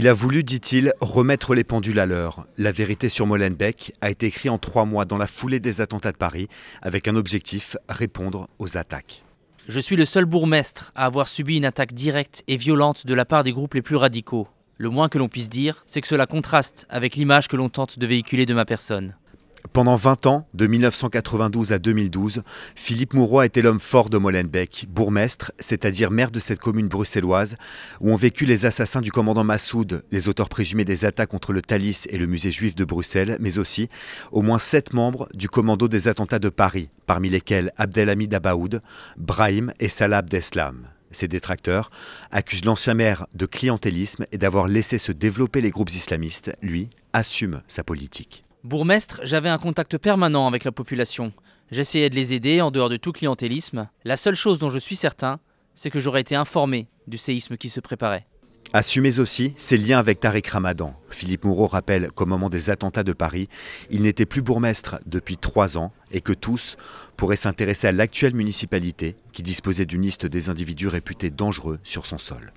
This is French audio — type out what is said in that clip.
Il a voulu, dit-il, remettre les pendules à l'heure. La vérité sur Molenbeek a été écrite en 3 mois dans la foulée des attentats de Paris, avec un objectif, répondre aux attaques. Je suis le seul bourgmestre à avoir subi une attaque directe et violente de la part des groupes les plus radicaux. Le moins que l'on puisse dire, c'est que cela contraste avec l'image que l'on tente de véhiculer de ma personne. Pendant 20 ans, de 1992 à 2012, Philippe Moureaux a été l'homme fort de Molenbeek, bourgmestre, c'est-à-dire maire de cette commune bruxelloise, où ont vécu les assassins du commandant Massoud, les auteurs présumés des attaques contre le Thalys et le musée juif de Bruxelles, mais aussi au moins 7 membres du commando des attentats de Paris, parmi lesquels Abdelhamid Abaoud, Brahim et Salah Abdeslam. Ses détracteurs accusent l'ancien maire de clientélisme et d'avoir laissé se développer les groupes islamistes. Lui assume sa politique. Bourgmestre, j'avais un contact permanent avec la population. J'essayais de les aider en dehors de tout clientélisme. La seule chose dont je suis certain, c'est que j'aurais été informé du séisme qui se préparait. Assumez aussi ses liens avec Tariq Ramadan. Philippe Moureaux rappelle qu'au moment des attentats de Paris, il n'était plus bourgmestre depuis 3 ans et que tous pourraient s'intéresser à l'actuelle municipalité qui disposait d'une liste des individus réputés dangereux sur son sol.